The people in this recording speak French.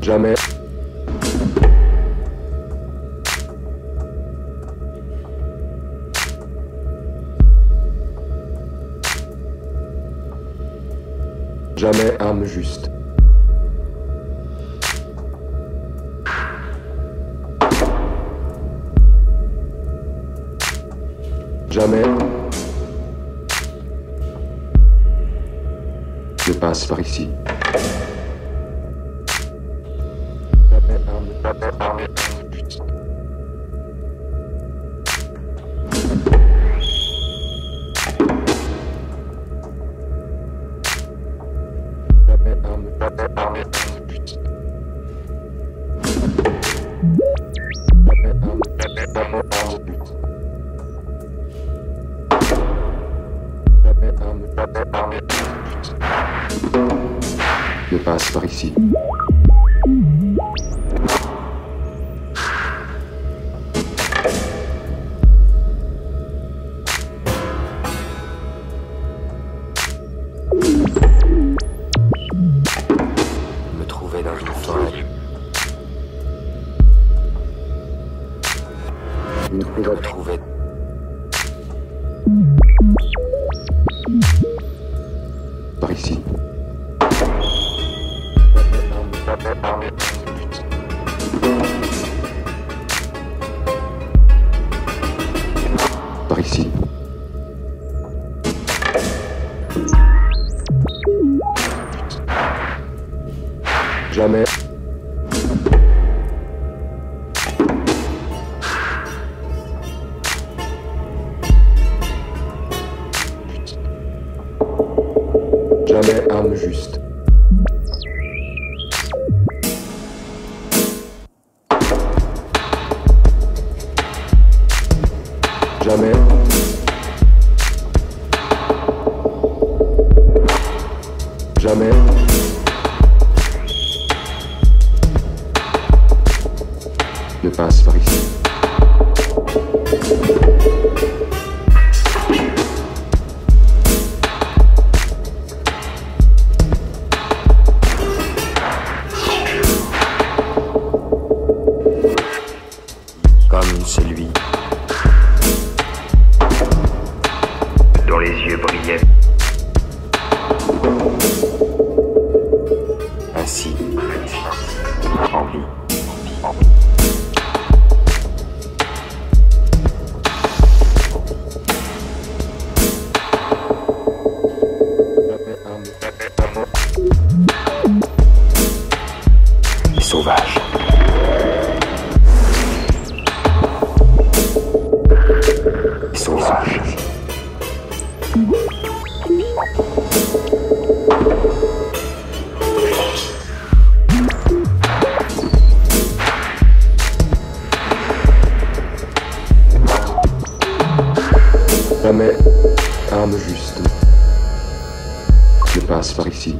Jamais. Jamais âme juste. Jamais. Je passe par ici. Je passe par ici. Jamais. Jamais âme juste. Jamais. Jamais. Je passe par ici. Comme celui dont les yeux brillaient, assis en vie. Sauvage. Sauvage. Jamais âme juste. Je passe par ici.